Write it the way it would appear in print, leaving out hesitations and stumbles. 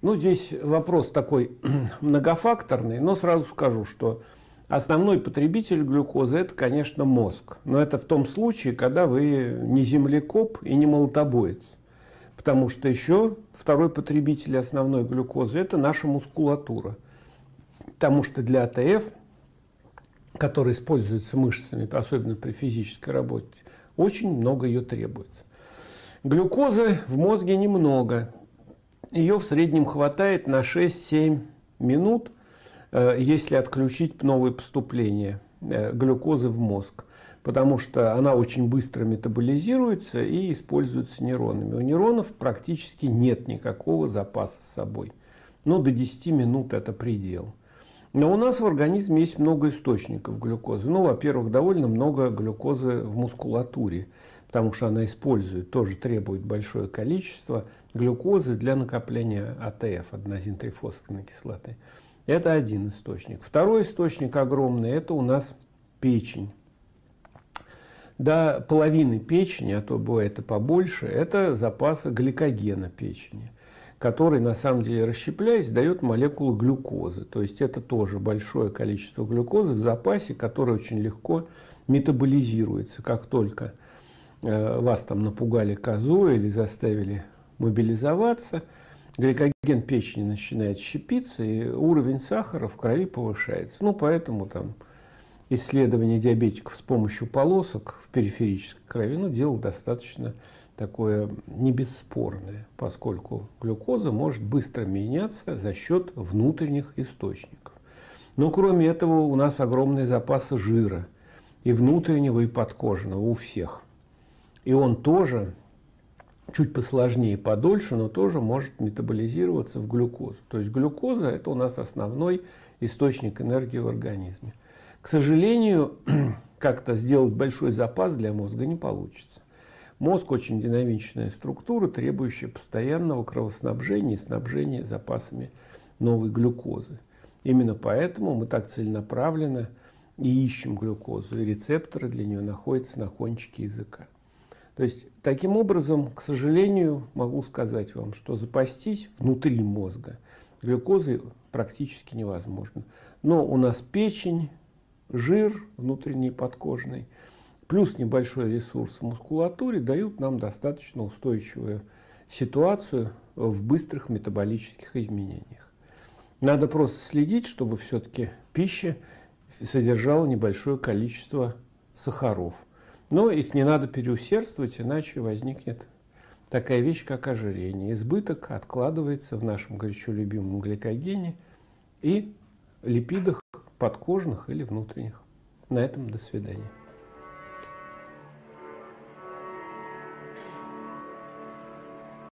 Ну, здесь вопрос такой многофакторный, но сразу скажу, что основной потребитель глюкозы – это, конечно, мозг. Но это в том случае, когда вы не землекоп и не молотобоец. Потому что еще второй потребитель основной глюкозы – это наша мускулатура. Потому что для АТФ, который используется мышцами, особенно при физической работе, очень много ее требуется. Глюкозы в мозге немного. Ее в среднем хватает на 6-7 минут, если отключить новые поступления глюкозы в мозг, потому что она очень быстро метаболизируется и используется нейронами. У нейронов практически нет никакого запаса с собой. Но до 10 минут это предел. Но у нас в организме есть много источников глюкозы. Ну, во-первых, довольно много глюкозы в мускулатуре, потому что она использует, тоже требует большое количество глюкозы для накопления АТФ, аденозин-трифосфатной кислоты. Это один источник. Второй источник огромный – это у нас печень. До половины печени, а то бывает и побольше, это запасы гликогена печени, который, на самом деле, расщепляясь, дает молекулу глюкозы. То есть это тоже большое количество глюкозы в запасе, которое очень легко метаболизируется. Как только вас там напугали козу или заставили мобилизоваться, гликоген печени начинает щепиться, и уровень сахара в крови повышается. Ну, поэтому там исследование диабетиков с помощью полосок в периферической крови, ну, дело достаточно такое не бесспорное, поскольку глюкоза может быстро меняться за счет внутренних источников. Но кроме этого у нас огромные запасы жира, и внутреннего, и подкожного, у всех. И он тоже чуть посложнее, подольше, но тоже может метаболизироваться в глюкозу. То есть глюкоза – это у нас основной источник энергии в организме. К сожалению, как-то сделать большой запас для мозга не получится. Мозг – очень динамичная структура, требующая постоянного кровоснабжения и снабжения запасами новой глюкозы. Именно поэтому мы так целенаправленно и ищем глюкозу, и рецепторы для нее находятся на кончике языка. То есть, таким образом, к сожалению, могу сказать вам, что запастись внутри мозга глюкозой практически невозможно. Но у нас печень, жир внутренний подкожный, плюс небольшой ресурс в мускулатуре дают нам достаточно устойчивую ситуацию в быстрых метаболических изменениях. Надо просто следить, чтобы все-таки пища содержала небольшое количество сахаров. Но их не надо переусердствовать, иначе возникнет такая вещь, как ожирение. Избыток откладывается в нашем горячо любимом гликогене и липидах подкожных или внутренних. На этом до свидания.